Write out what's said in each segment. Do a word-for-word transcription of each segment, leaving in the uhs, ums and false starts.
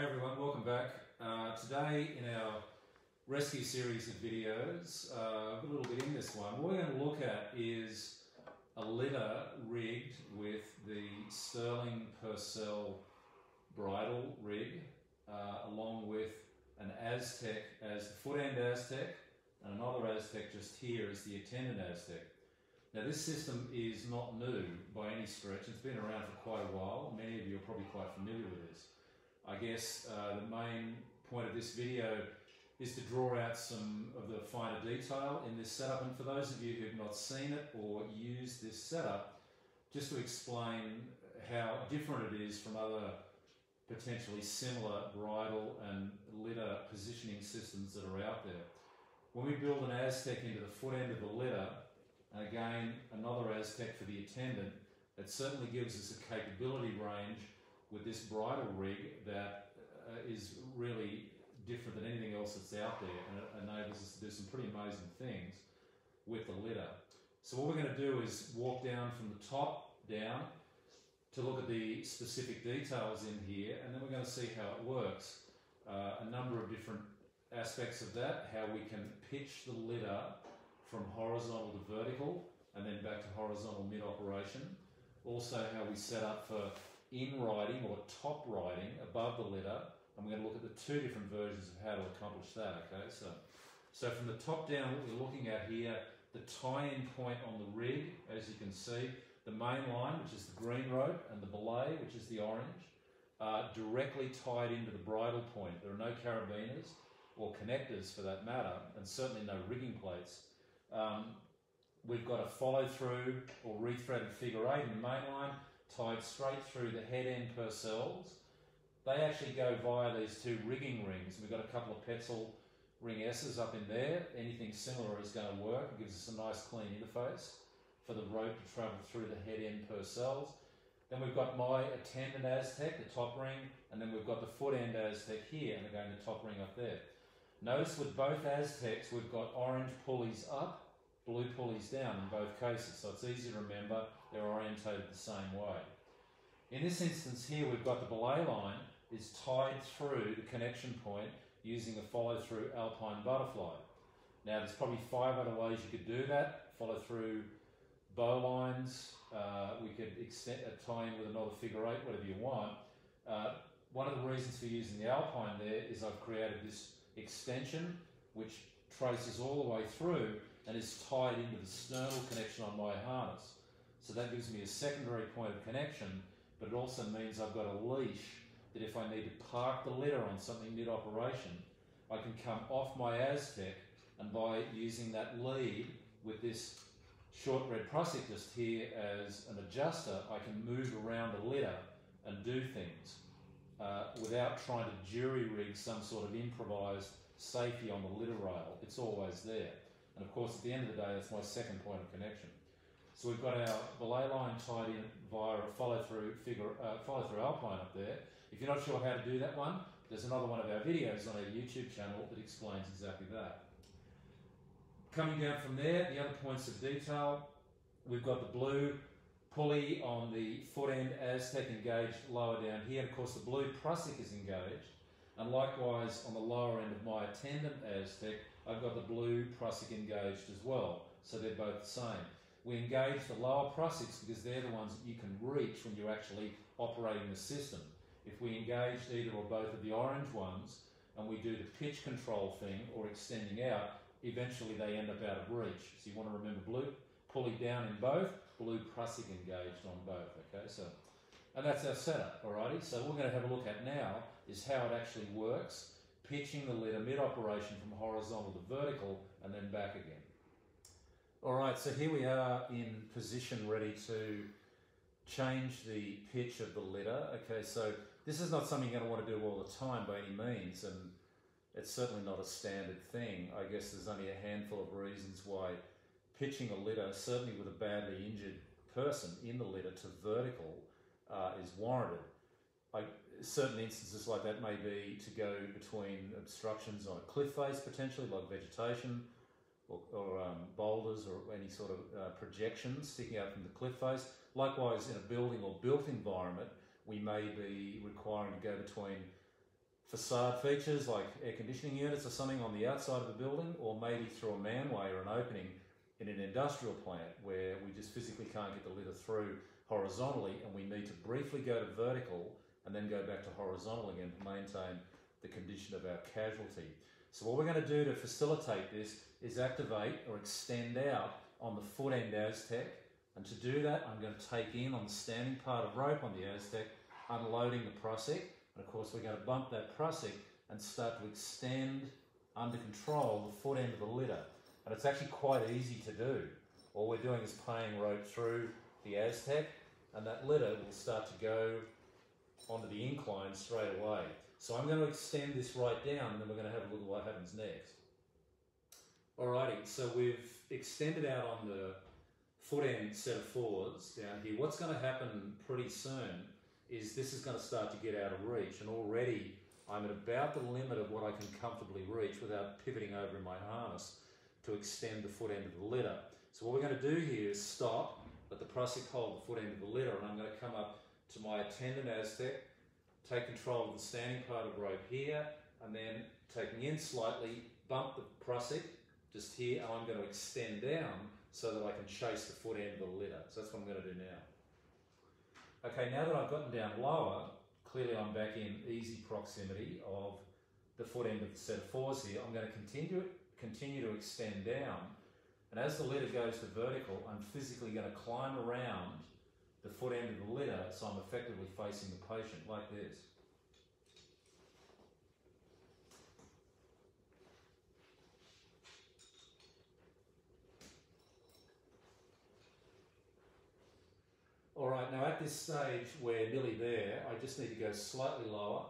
Hey everyone, welcome back. Uh, today in our rescue series of videos, uh, a little bit in this one, what we're going to look at is a litter rigged with the Sterling Purcell bridle rig, uh, along with an AZTEK as the foot end AZTEK, and another AZTEK just here as the attendant AZTEK. Now this system is not new by any stretch. It's been around for quite a while. Many of you are probably quite familiar with this. I guess uh, the main point of this video is to draw out some of the finer detail in this setup, and for those of you who have not seen it or used this setup, just to explain how different it is from other potentially similar bridle and litter positioning systems that are out there. When we build an AZTEK into the foot end of the litter, and again another AZTEK for the attendant, it certainly gives us a capability range with this bridle rig that uh, is really different than anything else that's out there, and it enables us to do some pretty amazing things with the litter. So what we're going to do is walk down from the top down to look at the specific details in here, and then we're going to see how it works. Uh, a number of different aspects of that, how we can pitch the litter from horizontal to vertical and then back to horizontal mid-operation. Also how we set up for in-riding or top riding above the litter, and we're going to look at the two different versions of how to accomplish that. Okay, so, so from the top down, what we're looking at here, the tie-in point on the rig, as you can see, the main line, which is the green rope, and the belay, which is the orange, are directly tied into the bridle point. There are no carabiners or connectors for that matter, and certainly no rigging plates. Um, we've got a follow-through or rethreaded figure eight in the main line, tied straight through the head end Purcells. They actually go via these two rigging rings. We've got a couple of Petzl ring S's up in there. Anything similar is going to work. It gives us a nice clean interface for the rope to travel through the head end Purcells. Then we've got my attendant AZTEK, the top ring, and then we've got the foot end AZTEK here, and again the top ring up there. Notice with both AZTEKs, we've got orange pulleys up, blue pulleys down in both cases, so it's easy to remember they're orientated the same way. In this instance here, we've got the belay line is tied through the connection point using a follow-through Alpine butterfly. Now there's probably five other ways you could do that. Follow-through bow lines, uh, we could extend, uh, tie in with another figure eight, whatever you want. Uh, one of the reasons for using the Alpine there is I've created this extension which traces all the way through and is tied into the sternal connection on my harness. So that gives me a secondary point of connection, but it also means I've got a leash that if I need to park the litter on something mid-operation, I can come off my AZTEK, and by using that lead with this short red prusik just here as an adjuster, I can move around the litter and do things uh, without trying to jury-rig some sort of improvised safety on the litter rail. It's always there. And of course, at the end of the day, that's my second point of connection. So we've got our belay line tied in via a follow-through figure, uh, follow-through Alpine up there. If you're not sure how to do that one, there's another one of our videos on our YouTube channel that explains exactly that. Coming down from there, the other points of detail, we've got the blue pulley on the foot end AZTEK engaged lower down here. Of course, the blue prusik is engaged. And likewise, on the lower end of my attendant AZTEK, I've got the blue prusik engaged as well, so they're both the same. We engage the lower prusiks because they're the ones that you can reach when you're actually operating the system. If we engage either or both of the orange ones and we do the pitch control thing or extending out, eventually they end up out of reach. So you want to remember blue pulley down in both, blue prusik engaged on both. Okay, so and that's our setup, alrighty? So what we're going to have a look at now is how it actually works, pitching the litter mid-operation from horizontal to vertical and then back again. All right, so here we are in position ready to change the pitch of the litter. Okay, so this is not something you're going to want to do all the time by any means, and it's certainly not a standard thing. I guess there's only a handful of reasons why pitching a litter, certainly with a badly injured person in the litter, to vertical uh, is warranted. I, certain instances like that may be to go between obstructions on a cliff face, potentially, like vegetation, or, or um, boulders or any sort of uh, projections sticking out from the cliff face. Likewise, in a building or built environment, we may be requiring to go between facade features like air conditioning units or something on the outside of the building, or maybe through a manway or an opening in an industrial plant where we just physically can't get the litter through horizontally and we need to briefly go to vertical and then go back to horizontal again to maintain the condition of our casualty. So what we're going to do to facilitate this is activate or extend out on the foot end AZTEK, and to do that I'm going to take in on the standing part of rope on the AZTEK, unloading the prussic, and of course we're going to bump that prussic and start to extend under control the foot end of the litter. And it's actually quite easy to do. All we're doing is paying rope through the AZTEK and that litter will start to go onto the incline straight away. So I'm going to extend this right down and then we're going to have a look at what happens next. Alrighty, so we've extended out on the foot end set of forwards down here. What's going to happen pretty soon is this is going to start to get out of reach, and already I'm at about the limit of what I can comfortably reach without pivoting over in my harness to extend the foot end of the litter. So what we're going to do here is stop, let the prussic hold the foot end of the litter, and I'm going to come up to my attendant AZTEK, take control of the standing part of rope here, and then taking in slightly, bump the prussic just here, and I'm going to extend down so that I can chase the foot end of the litter. So that's what I'm going to do now. Okay, now that I've gotten down lower, clearly I'm back in easy proximity of the foot end of the set of fours here. I'm going to continue it continue to extend down, and as the litter goes to vertical, I'm physically going to climb around the foot end of the litter, so I'm effectively facing the patient like this. Alright, now at this stage we're nearly there. I just need to go slightly lower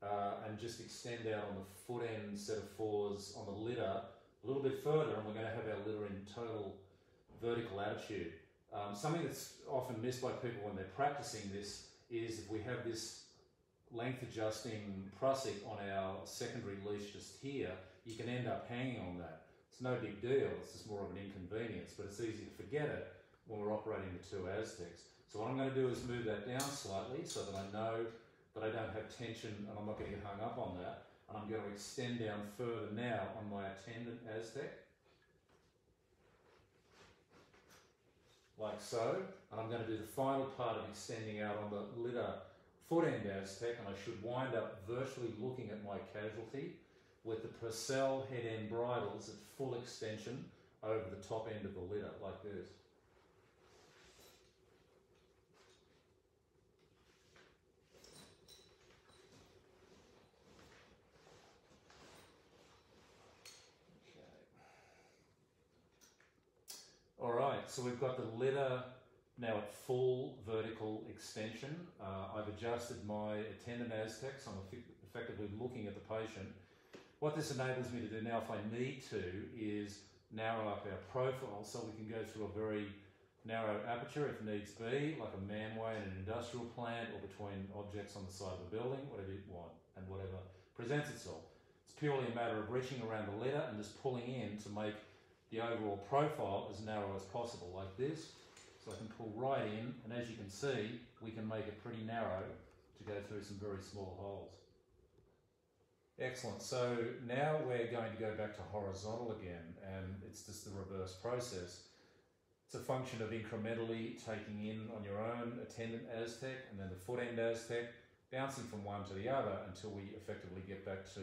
Uh, and just extend out on the foot end set of fours on the litter a little bit further, and we're going to have our litter in total vertical attitude. Um, something that's often missed by people when they're practicing this is if we have this length adjusting prussic on our secondary leash just here, you can end up hanging on that. It's no big deal, it's just more of an inconvenience, but it's easy to forget it when we're operating the two AZTEKs. So what I'm going to do is move that down slightly so that I know that I don't have tension and I'm not going to get hung up on that. And I'm going to extend down further now on my attendant AZTEK, like so. And I'm going to do the final part of extending out on the litter foot end AZTEK, and I should wind up virtually looking at my casualty with the Purcell head end bridles at full extension over the top end of the litter, like this. Alright, so we've got the litter now at full vertical extension. Uh, I've adjusted my attendant AZTEK, so I'm effectively looking at the patient. What this enables me to do now, if I need to, is narrow up our profile so we can go through a very narrow aperture if needs be, like a manway in an industrial plant or between objects on the side of the building, whatever you want, and whatever presents itself. It's purely a matter of reaching around the litter and just pulling in to make the overall profile as narrow as possible, like this. So I can pull right in, and as you can see, we can make it pretty narrow to go through some very small holes. Excellent, so now we're going to go back to horizontal again, and it's just the reverse process. It's a function of incrementally taking in on your own attendant AZTEK, and then the foot end AZTEK, bouncing from one to the other until we effectively get back to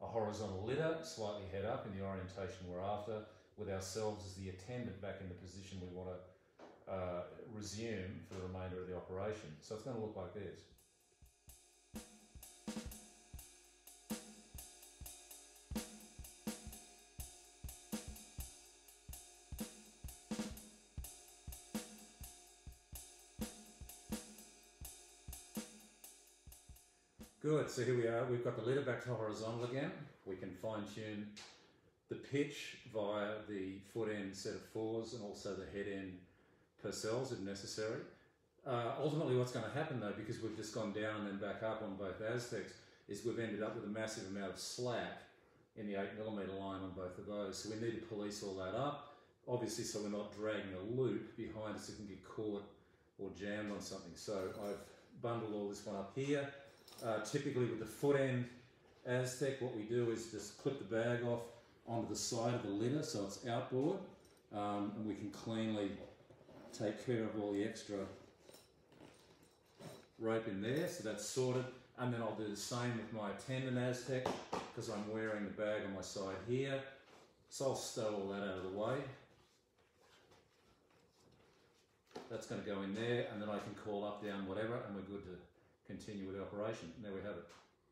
a horizontal litter, slightly head up in the orientation we're after, with ourselves as the attendant back in the position we want to uh, resume for the remainder of the operation. So it's going to look like this. Good, so here we are. We've got the litter back to horizontal again. We can fine tune the pitch via the foot end set of fours and also the head end Purcells if necessary. Uh, ultimately what's going to happen though, because we've just gone down and then back up on both AZTEKs, is we've ended up with a massive amount of slack in the eight millimeter line on both of those. So we need to police all that up, obviously, so we're not dragging a loop behind us that can get caught or jammed on something. So I've bundled all this one up here. uh, typically with the foot end Aztek, what we do is just clip the bag off onto the side of the litter so it's outboard, um, and we can cleanly take care of all the extra rope in there, so that's sorted. And then I'll do the same with my attendant Aztek, because I'm wearing the bag on my side here. So I'll stow all that out of the way. That's going to go in there, and then I can call up, down, whatever, and we're good to continue with the operation. And there we have it.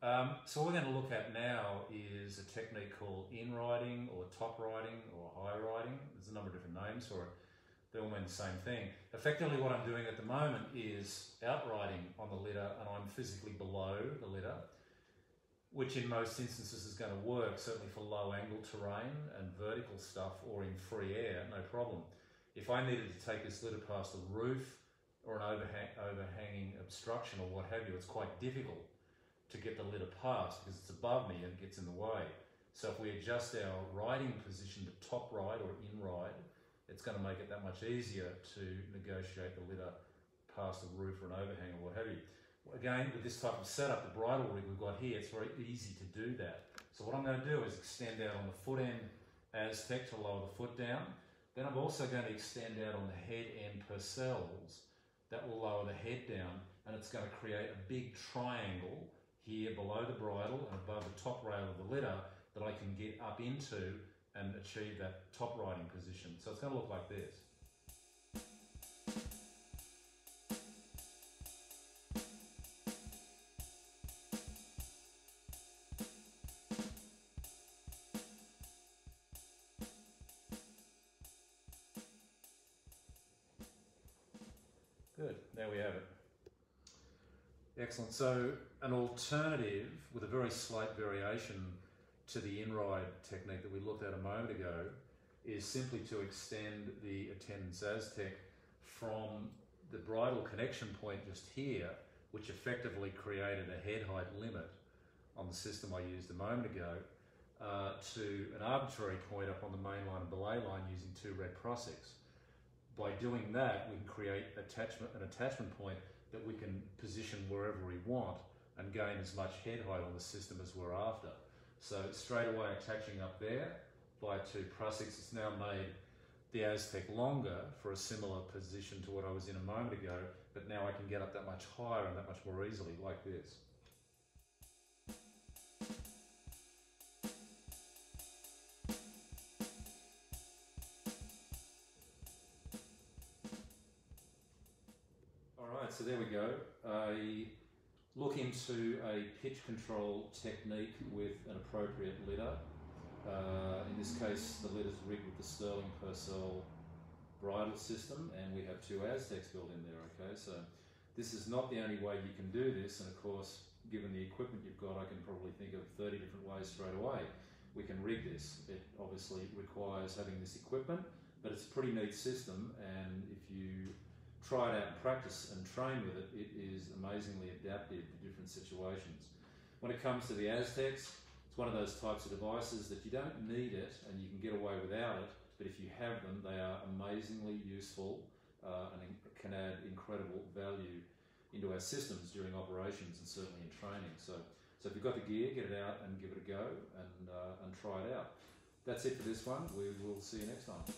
Um, so what we're going to look at now is a technique called in-riding or top-riding or high-riding. There's a number of different names for it. They all mean the same thing. Effectively what I'm doing at the moment is out-riding on the litter, and I'm physically below the litter, which in most instances is going to work, certainly for low-angle terrain and vertical stuff, or in free air, no problem. If I needed to take this litter past a roof or an overhang, overhanging obstruction or what have you, it's quite difficult to get the litter past because it's above me and it gets in the way. So if we adjust our riding position to top ride or in ride, it's going to make it that much easier to negotiate the litter past a roof or an overhang or what have you. Again, with this type of setup, the bridle rig we've got here, it's very easy to do that. So what I'm going to do is extend out on the foot end Aztek to lower the foot down. Then I'm also going to extend out on the head end Purcells. That will lower the head down, and it's going to create a big triangle here below the bridle and above the top rail of the litter that I can get up into and achieve that top riding position. So it's going to look like this. Good, there we have it. Excellent. So an alternative with a very slight variation to the in-ride technique that we looked at a moment ago is simply to extend the attendant's Aztek from the bridle connection point just here, which effectively created a head height limit on the system I used a moment ago, uh, to an arbitrary point up on the main line and belay line using two red crossings. By doing that, we can create attachment, an attachment point that we can position wherever we want and gain as much head height on the system as we're after. So straight away attaching up there by two prussics, it's now made the Aztek longer for a similar position to what I was in a moment ago, but now I can get up that much higher and that much more easily, like this. So there we go, a look into a pitch control technique with an appropriate litter. Uh, in this case, the litter's rigged with the Sterling Purcell bridle system, and we have two Azteks built in there, okay? So this is not the only way you can do this, and of course, given the equipment you've got, I can probably think of thirty different ways straight away we can rig this. It obviously requires having this equipment, but it's a pretty neat system, and if you try it out and practice and train with it, it is amazingly adaptive to different situations. When it comes to the Azteks, it's one of those types of devices that you don't need it and you can get away without it, but if you have them, they are amazingly useful uh, and can add incredible value into our systems during operations and certainly in training. So, so if you've got the gear, get it out and give it a go and, uh, and try it out. That's it for this one. We will see you next time.